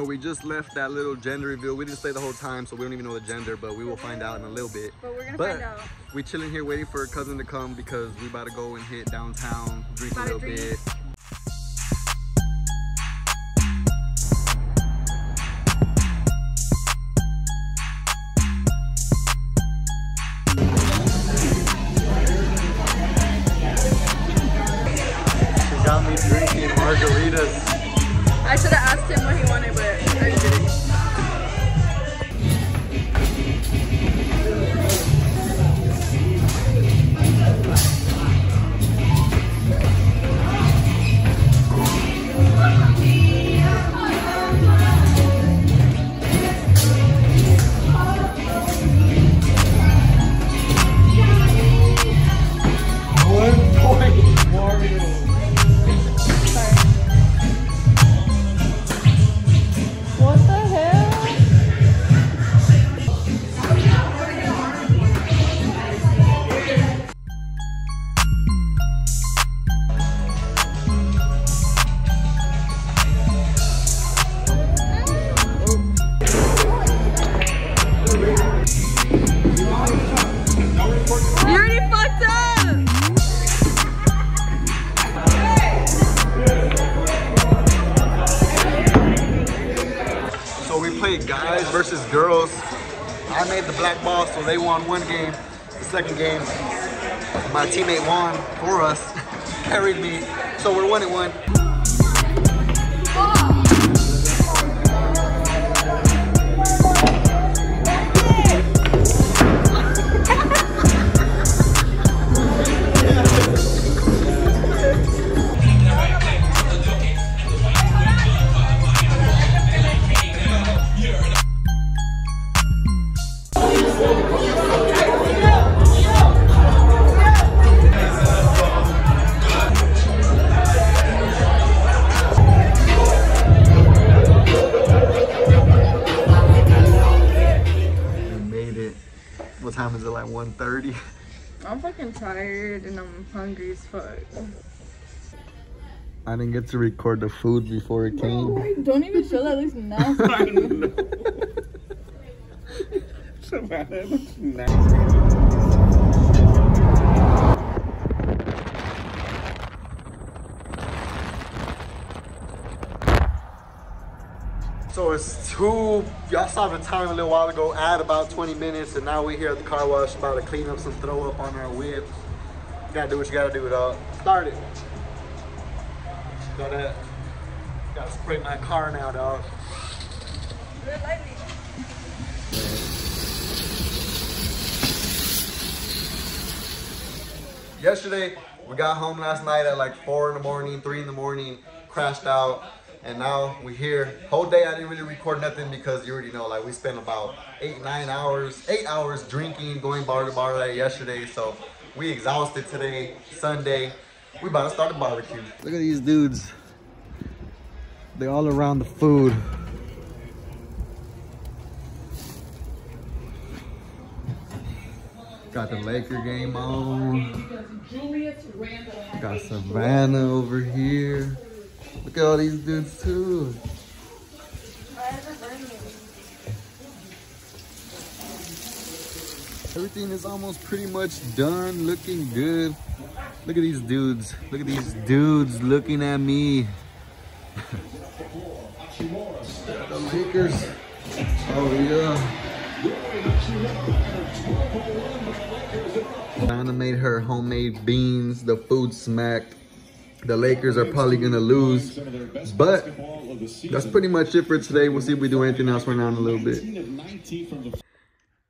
So we just left that little gender reveal. We didn't stay the whole time, so we don't even know the gender, but we will find out in a little bit. But we're gonna find out. We chilling here waiting for a cousin to come because we about to go and hit downtown, drink a little bit. She got me drinking margaritas. I should have asked him what he wanted, but I didn't. Guys versus girls. I made the black ball, so they won one game. The second game, my teammate won for us, carried me. So we're 1-1. What time is it, like 1:30? I'm fucking tired and I'm hungry as fuck. I didn't get to record the food before it came. Wait, don't even show that, looks nasty. I know. Savannah, it looks nasty. So it's 2. Y'all saw the time a little while ago, add about 20 minutes, and now we're here at the car wash about to clean up some throw up on our whips. You gotta do what you gotta do, dog. Start it. Gotta spray my car now, dog. Real lightly. Yesterday, we got home last night at like 4 in the morning, 3 in the morning, crashed out. And now we're here. Whole day I didn't really record nothing because you already know, like, we spent about 8 hours drinking, going bar to bar like yesterday. So we exhausted today, Sunday. We about to start a barbecue. Look at these dudes. They're all around the food. Got the Laker game on. Got Savannah over here. Look at all these dudes too. Everything is almost pretty much done, looking good. Look at these dudes. Look at these dudes looking at me. The Lakers. Oh yeah. Diana made her homemade beans. The food smacked. The Lakers are probably going to lose, but that's pretty much it for today. We'll see if we do anything else right now in a little bit.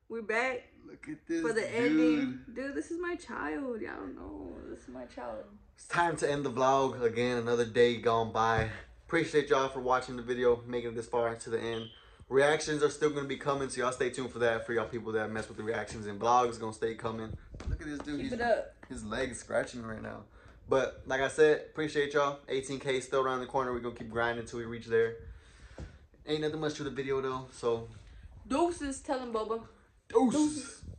We're back. Look at this for the ending. Dude, this is my child. Y'all don't know. This is my child. It's time to end the vlog again. Another day gone by. Appreciate y'all for watching the video, making it this far to the end. Reactions are still going to be coming, so y'all stay tuned for that. For y'all people that mess with the reactions and vlogs, going to stay coming. Look at this dude. Keep it up. His leg's scratching right now. But like I said, appreciate y'all. 18K still around the corner. We're going to keep grinding until we reach there. Ain't nothing much to the video, though. So, deuces, tell him, Boba. Deuces.